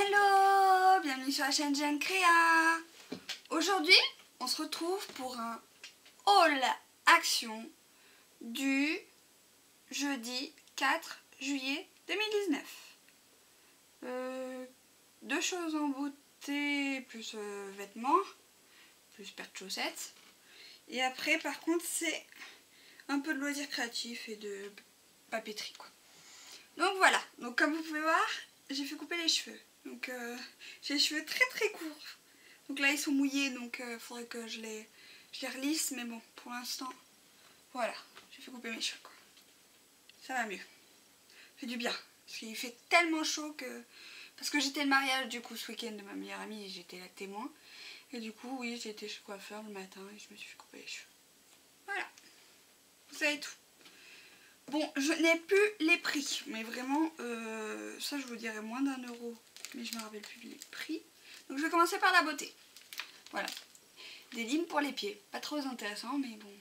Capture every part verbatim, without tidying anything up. Hello, bienvenue sur la chaîne Jeanne Créa. Aujourd'hui, on se retrouve pour un haul action du jeudi quatre juillet deux mille dix-neuf. Euh, deux choses en beauté, plus euh, vêtements, plus paire de chaussettes. Et après, par contre, c'est un peu de loisirs créatifs et de papeterie, quoi. Donc voilà, donc comme vous pouvez voir, j'ai fait couper les cheveux. Donc euh, j'ai les cheveux très très courts. Donc là ils sont mouillés, donc il euh, faudrait que je les, je les relisse. Mais bon, pour l'instant, voilà, j'ai fait couper mes cheveux, quoi. Ça va mieux. Fait du bien. Parce qu'il fait tellement chaud que... Parce que j'étais le mariage du coup ce week-end de ma meilleure amie et j'étais la témoin. Et du coup, oui, j'ai été chez le coiffeur le matin et je me suis fait couper les cheveux. Voilà. Vous savez tout. Bon, je n'ai plus les prix, mais vraiment, euh, ça je vous dirais moins d'un euro, mais je me rappelle plus les prix. Donc je vais commencer par la beauté. Voilà, des limes pour les pieds, pas trop intéressant, mais bon,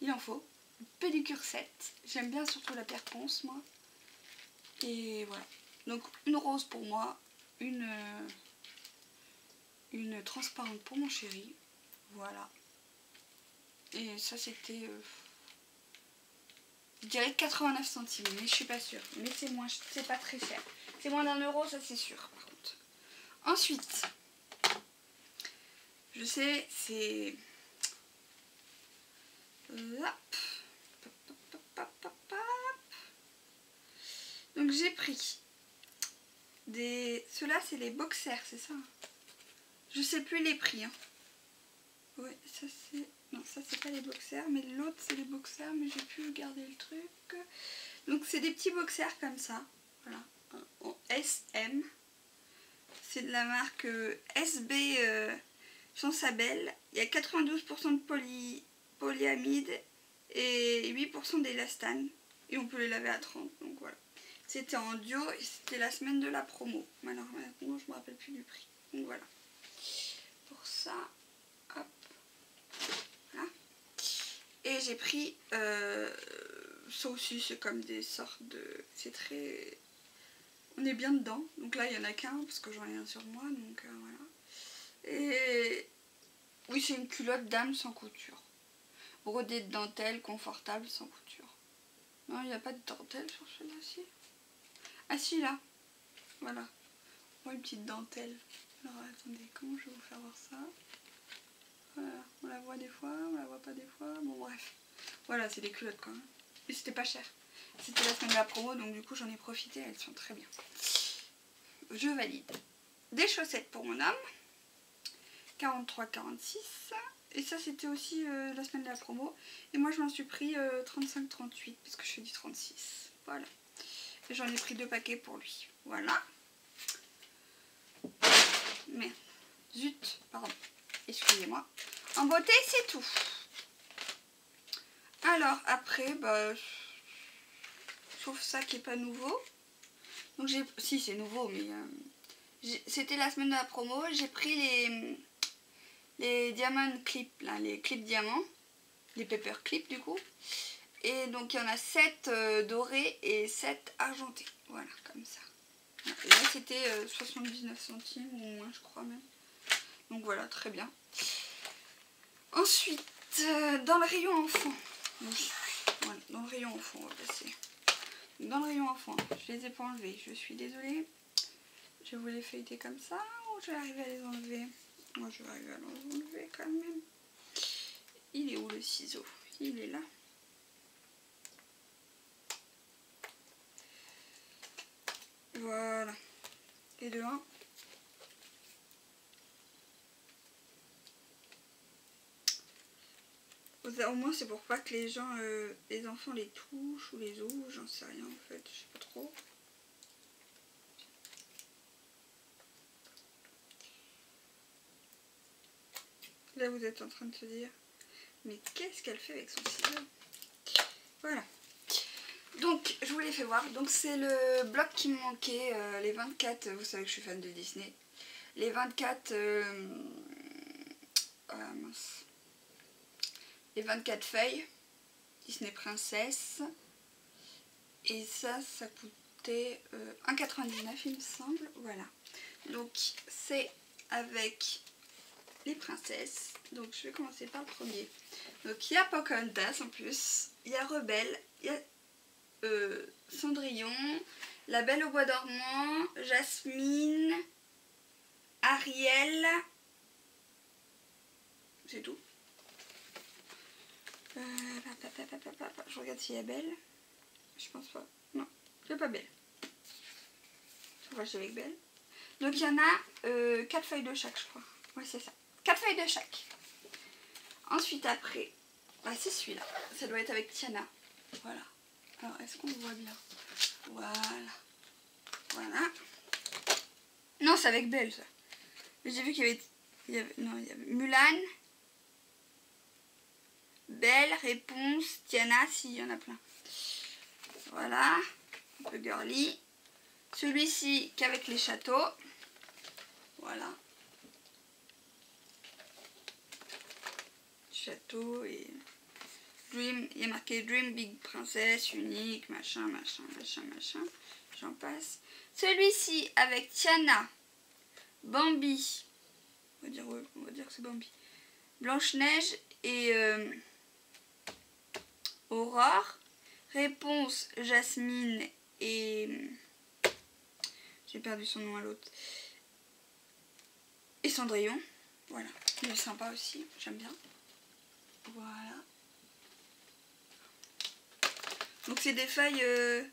il en faut. Une pédicure sept, j'aime bien surtout la paire ponce, moi. Et voilà, donc une rose pour moi, une, une transparente pour mon chéri, voilà. Et ça c'était... Euh, Je dirais quatre-vingt-neuf centimes, mais je suis pas sûre. Mais c'est moins, c'est pas très cher. C'est moins d'un euro, ça c'est sûr, par contre. Ensuite, je sais, c'est... Donc j'ai pris des... Ceux-là, c'est les boxers, c'est ça? Je sais plus les prix, hein. Ouais, ça c'est... Non, ça c'est pas les boxers, mais l'autre c'est les boxers, mais j'ai pu garder le truc. Donc c'est des petits boxers comme ça, voilà, en S M. C'est de la marque S B, euh, je pense à Belle. Il y a quatre-vingt-douze pour cent de poly, polyamide et huit pour cent d'élastane. Et on peut les laver à trente, donc voilà. C'était en duo et c'était la semaine de la promo. Maintenant, je me rappelle plus du prix. Donc voilà. Pour ça, hop. Et j'ai pris, euh, ça aussi c'est comme des sortes de, c'est très, on est bien dedans, donc là il n'y en a qu'un parce que j'en ai un sur moi, donc euh, voilà. Et oui, c'est une culotte d'âme sans couture, brodée de dentelle, confortable, sans couture. Non, il n'y a pas de dentelle sur celui-là. Ah si, là, voilà, oh, une petite dentelle. Alors attendez, comment je vais vous faire voir ça? Voilà, on la voit des fois, on la voit pas des fois, bon bref. Voilà, c'est des culottes quand même. Et c'était pas cher. C'était la semaine de la promo, donc du coup j'en ai profité, elles sont très bien. Je valide. Des chaussettes pour mon homme. quarante-trois quarante-six. Et ça c'était aussi euh, la semaine de la promo. Et moi je m'en suis pris euh, trente-cinq trente-huit, parce que je fais du trente-six. Voilà. Et j'en ai pris deux paquets pour lui. Voilà. Merde. Zut, pardon. Excusez-moi. En beauté, c'est tout. Alors, après, bah, sauf ça qui n'est pas nouveau. Donc, j'ai... Si, c'est nouveau, mais... Euh, c'était la semaine de la promo. J'ai pris les... Les diamants clips, là. Les clips diamants. Les paper clips, du coup. Et donc, il y en a sept euh, dorés et sept argentés. Voilà, comme ça. Et là, c'était euh, soixante-dix-neuf centimes, ou moins, je crois même. Donc voilà, très bien. Ensuite, euh, dans le rayon enfant. Voilà, dans le rayon enfant, on va passer. Dans le rayon enfant, je les ai pas enlevés. Je suis désolée. Je vais vous les feuilleter comme ça ou je vais arriver à les enlever? Moi, je vais arriver à les enlever quand même. Il est où le ciseau? Il est là. Voilà. Et de un. Au moins c'est pour pas que les gens, euh, les enfants les touchent ou les ouvrent, j'en sais rien en fait, je sais pas trop. Là vous êtes en train de se dire, mais qu'est-ce qu'elle fait avec son ciseau? Voilà. Donc je vous l'ai fait voir, donc c'est le bloc qui me manquait, euh, les vingt-quatre, vous savez que je suis fan de Disney. Les vingt-quatre... Euh, euh, mince. Les vingt-quatre feuilles, Disney Princesse, et ça, ça coûtait euh, un quatre-vingt-dix-neuf il me semble, voilà. Donc c'est avec les princesses. Donc je vais commencer par le premier. Donc il y a Pocahontas en plus, il y a Rebelle, il y a euh, Cendrillon, La Belle au bois dormant, Jasmine, Ariel, c'est tout. Euh, je regarde s'il y a Belle. Je pense pas. Non, il n'y a pas Belle. On va avec Belle. Donc il y en a euh, quatre feuilles de chaque, je crois. Ouais, c'est ça. quatre feuilles de chaque. Ensuite, après, bah, c'est celui-là. Ça doit être avec Tiana. Voilà. Alors, est-ce qu'on voit bien? Voilà. Voilà. Non, c'est avec Belle, ça. Mais j'ai vu qu'il y avait... Il y avait... Non, il y avait Mulan. Belle, Réponse, Tiana, s'il y en a plein. Voilà. Un peu girly. Celui-ci qu'avec les châteaux. Voilà. Château et Dream. Il y a marqué Dream Big Princess, unique, machin, machin, machin, machin. J'en passe. Celui-ci avec Tiana, Bambi. On va dire, on va dire que c'est Bambi. Blanche-Neige et euh, Aurore. Réponse, Jasmine et... J'ai perdu son nom à l'autre. Et Cendrillon. Voilà. Il est sympa aussi. J'aime bien. Voilà. Donc c'est des feuilles euh,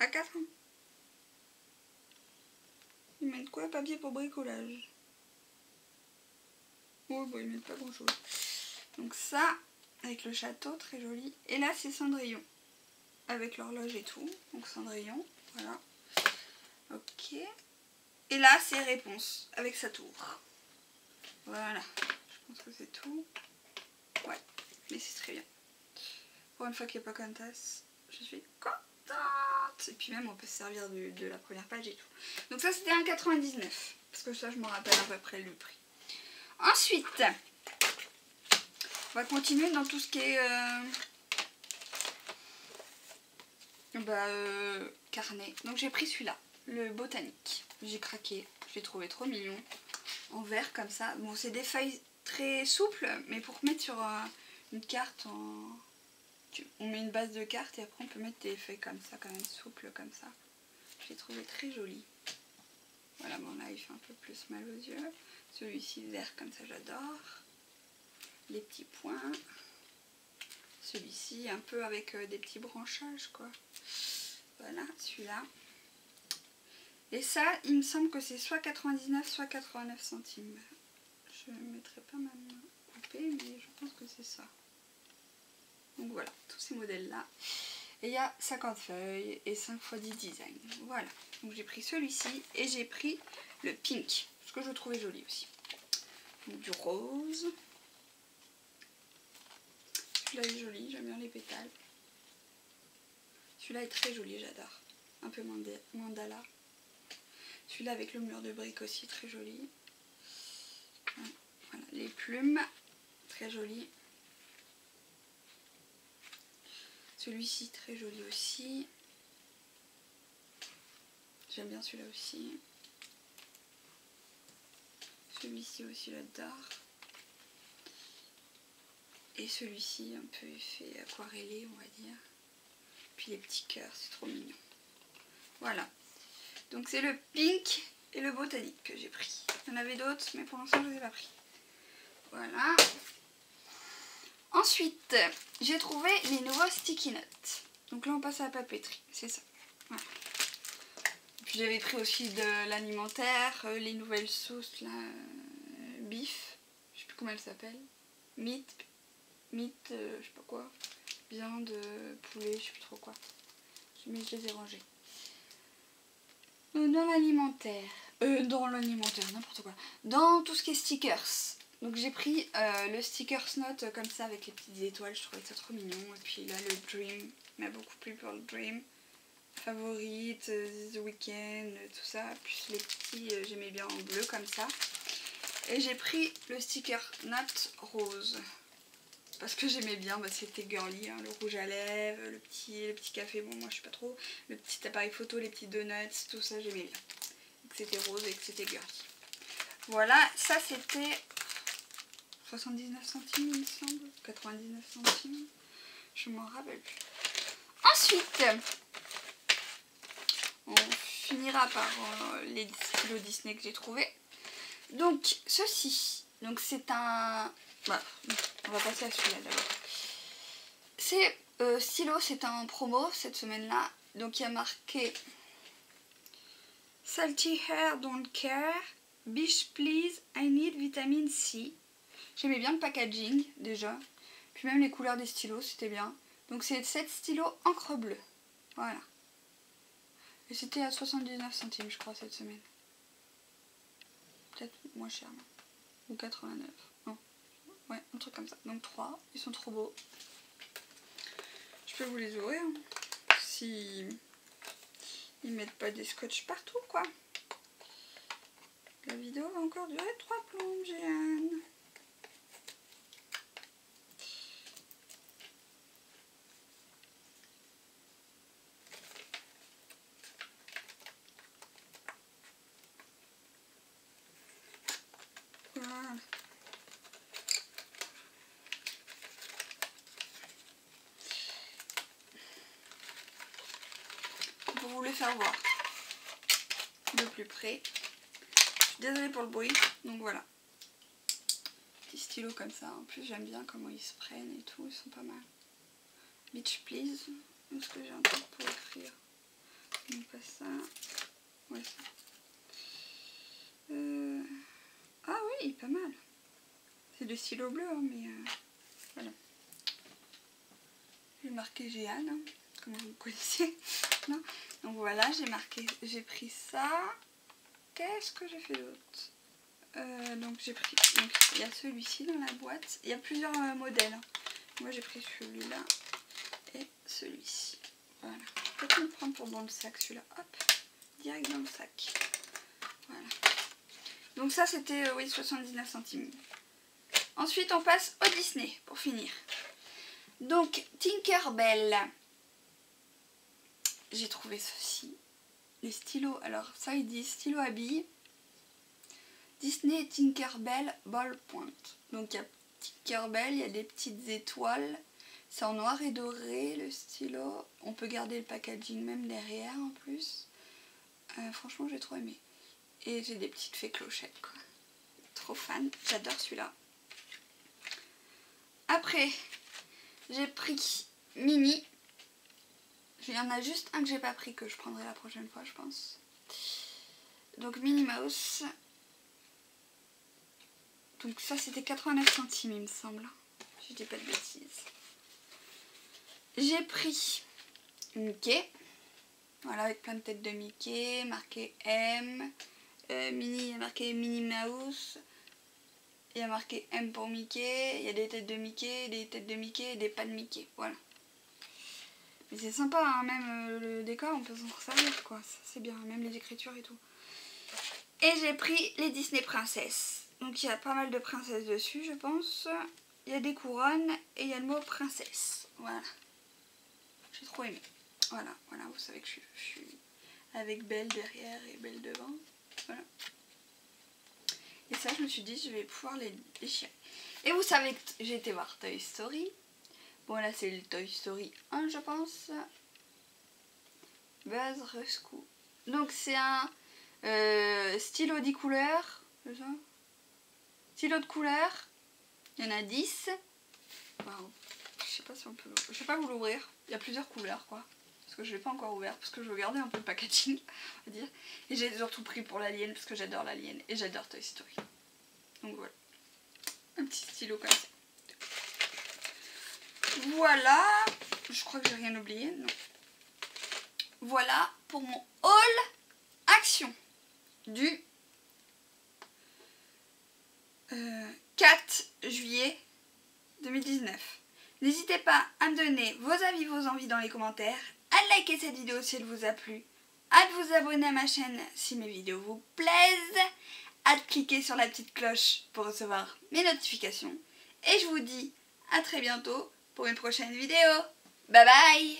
A quatre. Hein. Ils mettent quoi? Papier pour bricolage. Oh, bon, ils mettent pas grand chose. Donc ça, avec le château, très joli. Et là, c'est Cendrillon. Avec l'horloge et tout. Donc Cendrillon. Voilà. Ok. Et là, c'est Réponse, avec sa tour. Voilà. Je pense que c'est tout. Ouais. Mais c'est très bien. Pour une fois qu'il n'y a pas Pocahontas, je suis contente. Et puis même, on peut se servir de, de la première page et tout. Donc ça, c'était un quatre-vingt-dix-neuf. Parce que ça, je me rappelle à peu près le prix. Ensuite, on va continuer dans tout ce qui est... Euh... Bah, euh, carnet. Donc j'ai pris celui-là. Le botanique, j'ai craqué, je l'ai trouvé trop mignon, en vert comme ça. Bon, c'est des feuilles très souples, mais pour mettre sur une carte, en... on met une base de carte et après on peut mettre des feuilles comme ça, quand même souples comme ça. Je l'ai trouvé très joli. Voilà, bon là il fait un peu plus mal aux yeux. Celui-ci vert comme ça, j'adore. Les petits points. Celui-ci un peu avec des petits branchages quoi. Voilà, celui-là. Et ça, il me semble que c'est soit quatre-vingt-dix-neuf, soit quatre-vingt-neuf centimes. Je ne mettrai pas ma main coupée, mais je pense que c'est ça. Donc voilà, tous ces modèles-là. Et il y a cinquante feuilles et cinq fois dix design. Voilà, donc j'ai pris celui-ci et j'ai pris le pink, parce que je trouvais joli aussi. Donc du rose. Celui-là est joli, j'aime bien les pétales. Celui-là est très joli, j'adore. Un peu mandala. Celui-là avec le mur de briques aussi, très joli. Voilà, les plumes, très joli. Celui-ci, très joli aussi. J'aime bien celui-là aussi. Celui-ci aussi, j'adore. Et celui-ci, un peu effet aquarellé, on va dire. Puis les petits cœurs, c'est trop mignon. Voilà. Donc c'est le pink et le botanique que j'ai pris. Il y en avait d'autres, mais pour l'instant je ne les ai pas pris. Voilà. Ensuite, j'ai trouvé les nouveaux sticky notes. Donc là on passe à la papeterie, c'est ça. Voilà. Et puis j'avais pris aussi de l'alimentaire, les nouvelles sauces là, euh, bif, je sais plus comment elles s'appellent, meat, meat, euh, je sais pas quoi, viande, poulet, je sais plus trop quoi. Mais je les ai rangées. Dans l'alimentaire, euh, dans l'alimentaire, n'importe quoi, dans tout ce qui est stickers. Donc j'ai pris euh, le stickers note euh, comme ça avec les petites étoiles, je trouvais ça trop mignon. Et puis là le dream, m'a beaucoup plu pour le dream, favorite, euh, the weekend, euh, tout ça. Puis les petits, euh, j'aimais bien en bleu comme ça. Et j'ai pris le sticker note rose, parce que j'aimais bien, bah, c'était girly, hein, le rouge à lèvres, le petit, le petit café, bon moi je sais pas trop, le petit appareil photo, les petits donuts, tout ça j'aimais bien. que c'était rose et que c'était girly. Voilà, ça c'était soixante-dix-neuf centimes il me semble, quatre-vingt-dix-neuf centimes, je m'en rappelle plus. Ensuite, on finira par euh, les stylos Disney que j'ai trouvé. Donc ceci, donc c'est un... Voilà, on va passer à celui-là d'abord. C'est euh, stylo, c'est un promo cette semaine-là. Donc il y a marqué Salty hair don't care, biche please, I need vitamine C. J'aimais bien le packaging déjà, puis même les couleurs des stylos c'était bien. Donc c'est sept stylos encre bleue, voilà. Et c'était à soixante-dix-neuf centimes je crois cette semaine. Peut-être moins cher, non. Ou quatre-vingt-neuf, non. Ouais, un truc comme ça. Donc trois, ils sont trop beaux. Je peux vous les ouvrir, hein, si ils mettent pas des scotch partout quoi. La vidéo va encore durer trois plombes, Jeanne. Pour vous les faire voir de plus près. Je suis désolée pour le bruit. Donc voilà. Petit stylo comme ça. En plus j'aime bien comment ils se prennent et tout. Ils sont pas mal. Beach please. Est-ce que j'ai un truc pour écrire? Donc pas ça. Ouais ça. Euh... Ah oui, pas mal. C'est du stylo bleu, hein, mais euh... voilà. J'ai marqué Jeanne, hein, comme vous connaissez. Non. Donc voilà, j'ai marqué, j'ai pris ça. Qu'est-ce que j'ai fait d'autre? euh, Donc j'ai pris, donc il y a celui-ci dans la boîte. Il y a plusieurs euh, modèles. Moi j'ai pris celui-là et celui-ci. Voilà. Peut-être le prendre pour dans le sac celui-là. Hop, direct dans le sac. Voilà. Donc ça c'était euh, oui, soixante-dix-neuf centimes. Ensuite on passe au Disney pour finir. Donc Tinkerbell. J'ai trouvé ceci, les stylos, alors ça il dit stylo à billes, Disney Tinkerbell Ballpoint. Donc il y a Tinkerbell, il y a des petites étoiles, c'est en noir et doré le stylo, on peut garder le packaging même derrière en plus. Euh, franchement j'ai trop aimé. Et j'ai des petites fées clochettes quoi, trop fan, j'adore celui-là. Après j'ai pris Minnie. Il y en a juste un que j'ai pas pris que je prendrai la prochaine fois je pense. Donc Minnie Mouse. Donc ça c'était quatre-vingt-neuf centimes il me semble. Je dis pas de bêtises. J'ai pris Mickey. Voilà avec plein de têtes de Mickey. Marqué M. Euh, Minnie, il y a marqué Minnie Mouse. Il y a marqué M pour Mickey. Il y a des têtes de Mickey, des têtes de Mickey et des pas de Mickey. Voilà. Mais c'est sympa, hein, même euh, le décor, on peut s'en servir, quoi. Ça, c'est bien, même les écritures et tout. Et j'ai pris les Disney princesses. Donc, il y a pas mal de princesses dessus, je pense. Il y a des couronnes et il y a le mot princesse. Voilà. J'ai trop aimé. Voilà, voilà, vous savez que je, je suis avec Belle derrière et Belle devant. Voilà. Et ça, je me suis dit, je vais pouvoir les déchirer. Et vous savez que j'ai été voir Toy Story. Bon là c'est le Toy Story un je pense. Buzz Rescue. Donc c'est un euh, stylo dix couleurs. C'est ça ? Stylo de couleur. Il y en a dix. Wow. Je sais pas si on peut l'ouvrir. Je sais pas vous l'ouvrir. Il y a plusieurs couleurs quoi. Parce que je l'ai pas encore ouvert. Parce que je veux garder un peu le packaging. On va dire. Et j'ai surtout pris pour l'alien. Parce que j'adore l'alien. Et j'adore Toy Story. Donc voilà. Un petit stylo comme ça. Voilà, je crois que j'ai rien oublié, non. Voilà pour mon haul Action du euh, quatre juillet deux mille dix-neuf. N'hésitez pas à me donner vos avis, vos envies dans les commentaires, à liker cette vidéo si elle vous a plu, à vous abonner à ma chaîne si mes vidéos vous plaisent, à cliquer sur la petite cloche pour recevoir mes notifications. Et je vous dis à très bientôt pour une prochaine vidéo. Bye bye!